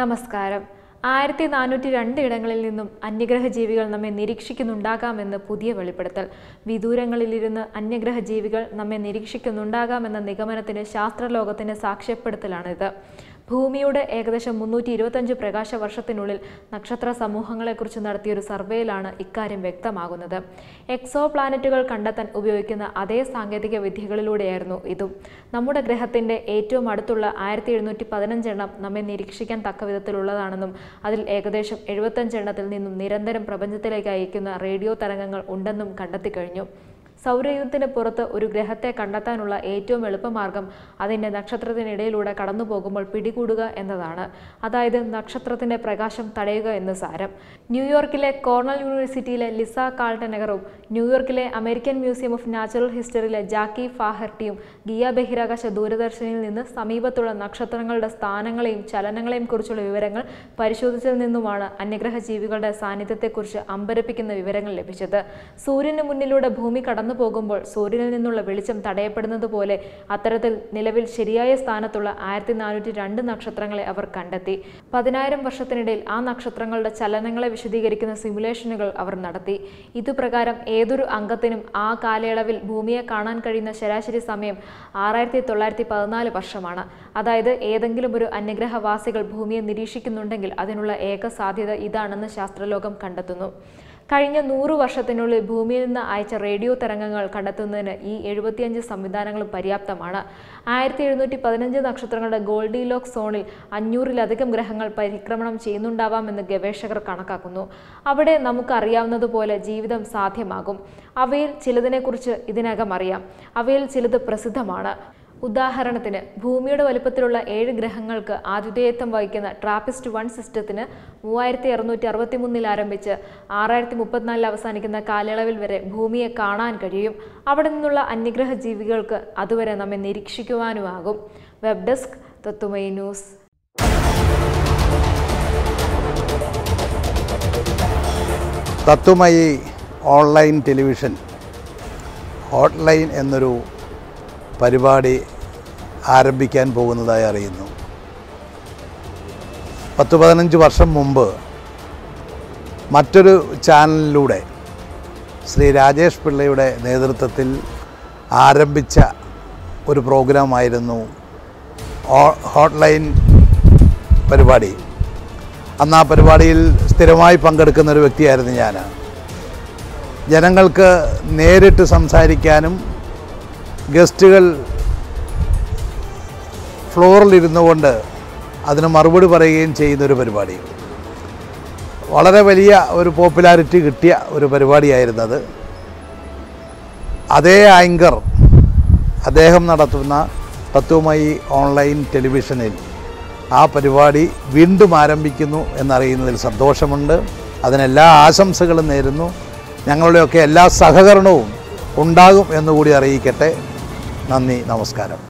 നമസ്കാരം 1402 ഇടങ്ങളിൽ നിന്നും അന്യഗ്രഹ ജീവികൾ നമ്മെ നിരീക്ഷിക്കുന്നുണ്ടാകാമെന്ന പുതിയ വെളിപ്പെടുത്തൽ വിദൂരങ്ങളിലിരുന്ന് അന്യഗ്രഹ ജീവികൾ നമ്മെ നിരീക്ഷിക്കുന്നുണ്ടാകാമെന്ന നിഗമനത്തിന് ശാസ്ത്രലോകത്തിന്റെ സാക്ഷ്യപ്പെടുത്തലാണിത് ഭൂമിയുടെ ഏകദേശം 325 പ്രകാശ വർഷത്തിനുള്ളിൽ നക്ഷത്ര സമൂഹങ്ങളെക്കുറിച്ച് നടത്തിയ ഒരു സർവേയിലാണ് ഇക്കാര്യം വ്യക്തമാകുന്നത് എക്സോ പ്ലാനറ്റുകൾ കണ്ടെത്താൻ ഉപയോഗിക്കുന്ന അതേ സാങ്കേതിക വിദ്യകളിലൂടെയായിരുന്നു ഇതും നമ്മുടെ ഗ്രഹത്തിന്റെ ഏറ്റവും അടുത്തുള്ള 1715 എണ്ണം നമ്മെ നിരീക്ഷിക്കാൻ തക്കവിധത്തിലുള്ളതാണെന്നും അതിൽ ഏകദേശം 75 എണ്ണത്തിൽ നിന്നും നിരന്തരം പ്രപഞ്ചത്തിലേക്ക് അയക്കുന്ന റേഡിയോ തരംഗങ്ങൾ ഉണ്ടെന്നും കണ്ടെത്തി കഴിഞ്ഞു സൗരയൂഥത്തിന് പുറത്ത് ഒരു ഗ്രഹത്തെ കണ്ടെത്താനുള്ള ഏറ്റവും എളുപ്പമാർഗ്ഗം അതിന്റെ നക്ഷത്രത്തിനിടയിലൂടെ കടന്നുപോകുമ്പോൾ പിടികൂടുക എന്നതാണ് അതായത് നക്ഷത്രത്തിന്റെ പ്രകാശം തടയുക എന്ന് സാരം ന്യൂയോർക്കിലെ കോർണൽ യൂണിവേഴ്സിറ്റിയിലെ ലിസ കാൾട്ടനഗറും ന്യൂയോർക്കിലെ അമേരിക്കൻ മ്യൂസിയം ഓഫ് നാച്ചുറൽ ഹിസ്റ്ററിയിലെ ജാക്കി ഫാഹർട്ടിയും ഗിയ ബഹിരാകാശ ദൂരദർശനിൽ നിന്ന് സമീപത്തുള്ള നക്ഷത്രങ്ങളുടെ സ്ഥാനങ്ങളെയും ചലനങ്ങളെയും കുറിച്ചുള്ള വിവരങ്ങൾ പരിശോധിച്ചതിൽ നിന്നുമാണ് അന്യഗ്രഹ ജീവികളുടെ സാന്നിധ്യത്തെക്കുറിച്ച് അമ്പരപ്പിക്കുന്ന വിവരങ്ങൾ ലഭിച്ചത് സൂര്യന് മുന്നിലൂടെ ഭൂമി പോകുമ്പോൾ സൂര്യനിൽ നിന്നുള്ള വെളിച്ചം തടയപ്പെടുന്നതുപോലെ അത്തരത്തിൽ നിലവിൽ ശരിയായ സ്ഥാനത്തുള്ള 1402 നക്ഷത്രങ്ങളെ അവർ കണ്ടെത്തി 10000 വർഷത്തിനിടയിൽ ആ നക്ഷത്രങ്ങളുടെ ചലനങ്ങളെ വിശദീകരിക്കുന്ന സിമുലേഷനുകൾ അവർ നടത്തി ഇതുപ്രകാരം ഏതൊരു അംഗത്തിനും ആ കാലയളവിൽ ഭൂമിയെ കാണാൻ കഴിയുന്ന ശരാശരി സമയം 6914 വർഷമാണ് അതായത് ഏതെങ്കിലും ഒരു അന്യഗ്രഹവാസികൾ ഭൂമിയെ നിരീക്ഷിക്കുന്നുണ്ടെങ്കിൽ അതിനുള്ള ഏക സാധ്യത ഇതാണെന്ന് ശാസ്ത്രലോകം കണ്ടെത്തുന്നു കഴിഞ്ഞ 100 വർഷത്തിനുള്ളിൽ ഭൂമിയിൽ നിന്ന് അയച്ച റേഡിയോ തരംഗങ്ങൾ കണ്ടെത്തുന്നതിന് ഈ 75 സംവിധാനങ്ങളും പര്യാപ്തമാണ് 1715 നക്ഷത്രങ്ങളുടെ ഗോൾഡിലോക്സ് സോണിൽ 500-ലധികം ഗ്രഹങ്ങൾ പരിക്രമണം ചെയ്യുന്നുണ്ടാവാമെന്ന് ഗവേഷകർ കണക്കാക്കുന്നു അവിടെ നമുക്കറിയാവുന്നതുപോലെ ജീവിതം സാധ്യമാകും അവയിൽ ചിലതിനെക്കുറിച്ച് ഇതിനകം അറിയാം അവയിൽ ചിലത് പ്രസിദ്ധമാണ് ഉദാഹരണത്തിന് ഭൂമിയുടെ വലിപ്പത്തിലുള്ള 7 ഗ്രഹങ്ങൾക്ക് ആതിഥേയത്വം വഹിക്കുന്ന ട്രാപ്പിസ്റ്റ് 1 സിസ്റ്റത്തിന് 3663 ആരംഭിച്ച് 6034 അവസാനിക്കുന്ന കാലയളവിൽ വരെ ഭൂമിയെ കാണാൻ കഴിയും അവിടെ നിന്നുള്ള അന്യഗ്രഹ ജീവികൾക്ക് അതുവരെ നമ്മെ നിരീക്ഷിക്കുവാനുമാകും web desk Tatwamayi news Tatwamayi online television hotline എന്നൊരു പരിപാടി ആരംഭിക്കാൻ പോകുന്നതായി അറിയുന്നു 10-15 വർഷം മുമ്പ് മറ്റൊരു ചാനലിലൂടെ ശ്രീ രാജേഷ് പിള്ളയുടെ നേതൃത്വത്തിൽ ആരംഭിച്ച ഒരു പ്രോഗ്രാമായിരുന്നു ഹോട്ട്ലൈൻ പരിപാടി അന്ന് ആ പരിപാടിയിൽ സ്ഥിരമായി പങ്കെടുക്കുന്ന ഒരു വ്യക്തിയായിരുന്നു ഞാൻ ജനങ്ങൾക്ക് നേരിട്ട് സംസാരിക്കാനും ഗസ്റ്റുകൾ ഫ്ലോറിലിരുന്നു കൊണ്ട് അതിന് മറുപടി പറയുകയും ചെയ്യുന്നൊരു പരിപാടി വളരെ വലിയ ഒരു പോപ്പുലാരിറ്റി കിട്ടിയ ഒരു പരിപാടിയായിരുന്നത് അതേ ആങ്കർ അദ്ദേഹം നടത്തുന്ന തത്വമയി ഓൺലൈൻ ടെലിവിഷനിൽ ആ പരിപാടി വീണ്ടും ആരംഭിക്കുന്നു എന്നറിയുന്നതിൽ സന്തോഷമുണ്ട് അതിനെല്ലാ ആശംസകളും നേരുന്നു ഞങ്ങളുടെയൊക്കെ എല്ലാ സഹകരണവും ഉണ്ടാകും എന്നുകൂടി അറിയിക്കട്ടെ നന്ദി നമസ്കാരം